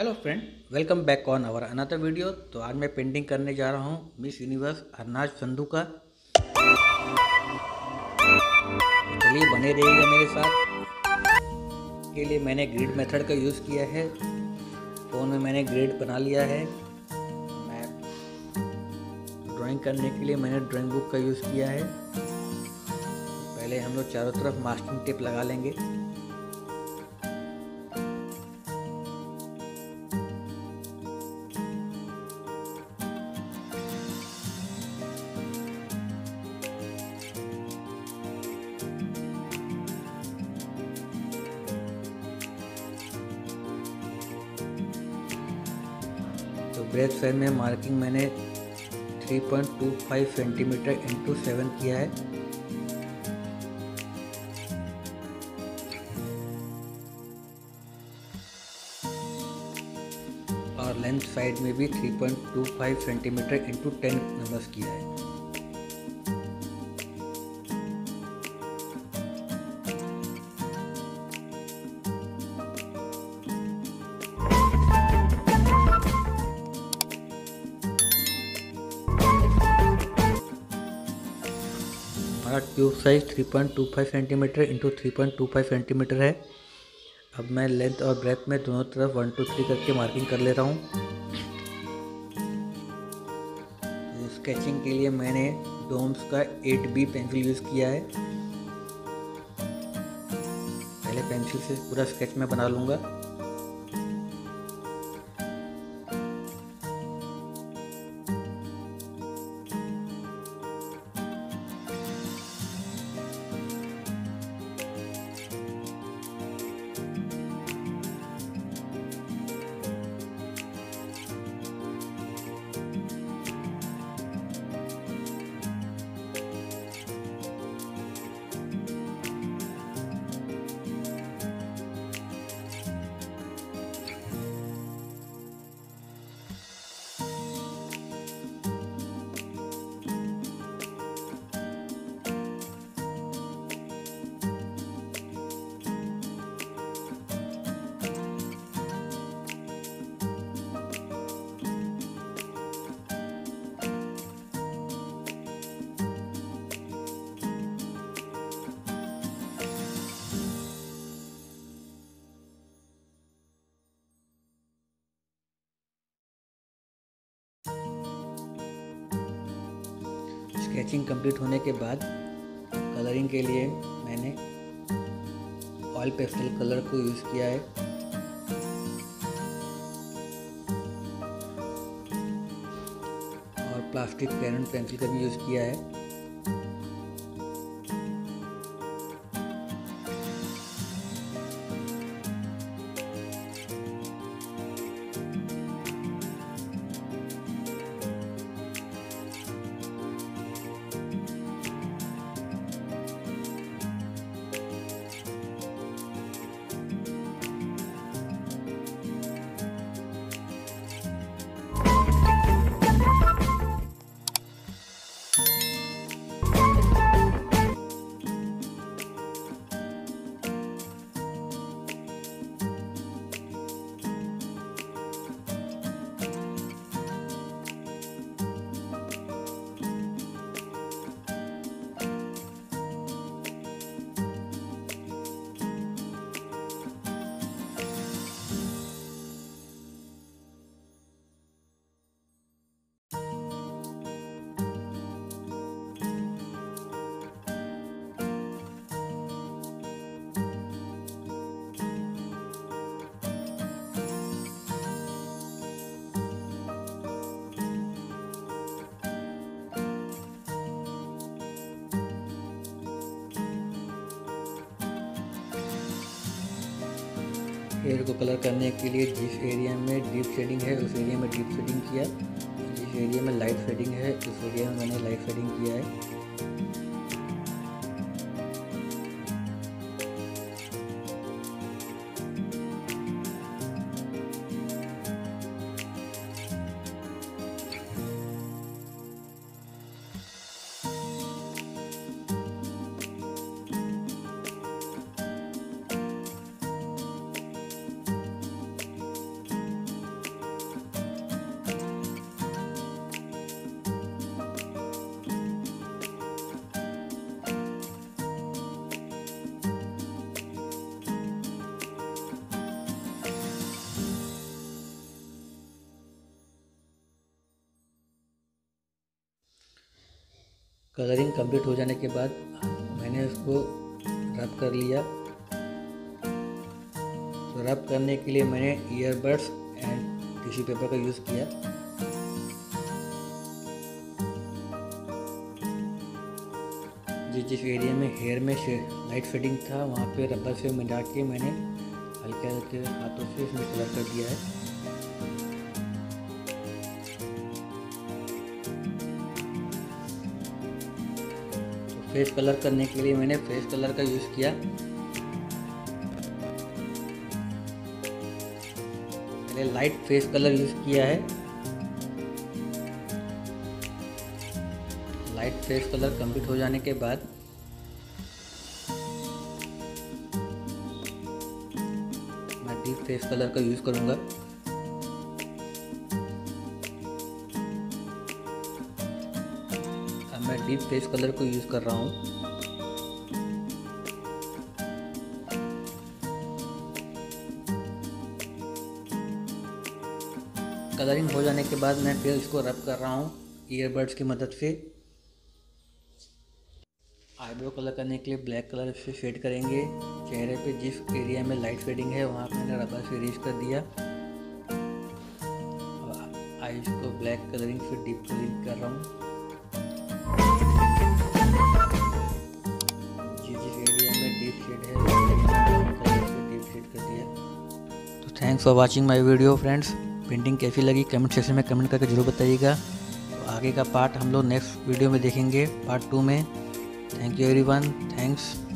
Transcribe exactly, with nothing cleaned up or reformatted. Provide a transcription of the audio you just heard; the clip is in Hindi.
Hello friend, welcome back on our another video. तो आज मैं पेंटिंग करने जा रहा हूँ मिस यूनिवर्स हरनाज संधू का। चलिए बने रहिएगा मेरे साथ। के लिए मैंने ग्रिड मेथड का यूज़ किया है। फ़ोन में मैंने ग्रिड बना लिया है। मैं ड्राइंग करने के लिए मैंने ड्राइंग बुक का यूज़ किया है। पहले हम लोग चारों तरफ मास्किंग टेप लगा लेंगे। ब्रेथ साइड में मार्किंग मैंने three point two five centimetre into seven किया है। और लेंथ साइड में भी three point two five centimetre into ten numbers किया है। Tube size three point two five centimetre into three point two five centimetre है। अब मैं लेंथ और ब्रेथ में दोनों तरफ वन टू थ्री करके मार्किंग कर ले रहा हूँ। स्केचिंग के लिए मैंने डोम्स का एट बी पेंसिल यूज़ किया है। पहले पेंसिल से पूरा स्केच मैं बना लूँगा। स्केचिंग कंप्लीट होने के बाद कलरिंग के लिए मैंने ऑयल पेस्टल कलर को यूज़ किया है। और प्लास्टिक क्रेयॉन पेंसिल का भी यूज़ किया है। हेयर को कलर करने के लिए जिस एरिया में डीप शेडिंग है उस एरिया में डीप शेडिंग किया, जिस एरिया में लाइट शेडिंग है उस एरिया में मैंने लाइट शेडिंग किया है। कलरिंग कंप्लीट हो जाने के बाद मैंने उसको रब कर लिया। तो रब करने के लिए मैंने ईयरबड्स एंड टिश्यू पेपर का यूज़ किया। जिस जिस एरिया में हेयर में लाइट शेडिंग था वहाँ पे रबर से मिला के मैंने हल्के हल्के हाथों से इसमें कलर कर दिया है। फेस कलर करने के लिए मैंने फेस कलर का यूज़ किया। मैंने लाइट फेस कलर यूज़ किया है। लाइट फेस कलर कंप्लीट हो जाने के बाद मैं डीप फेस कलर का यूज़ करूँगा। मैं डीप फेस कलर को यूज कर रहा हूँ। कलरिंग हो जाने के बाद मैं फिर इसको रब कर रहा हूँ ईयरबड्स की मदद से। आईब्रो कलर करने के लिए ब्लैक कलर से शेड करेंगे। चेहरे पे जिस एरिया में लाइट शेडिंग है वहाँ मैंने रबर से इरेज कर दिया। आईज को ब्लैक कलरिंग फिर डीप कलरिंग कर रहा हूँ। तो thanks for watching my video friends. Painting कैसी लगी कमेंट सेक्शन में कमेंट करके जरूर बताइएगा। तो आगे का पार्ट हम लोग नेक्स्ट वीडियो में देखेंगे, पार्ट टू में। Thank you everyone, thanks.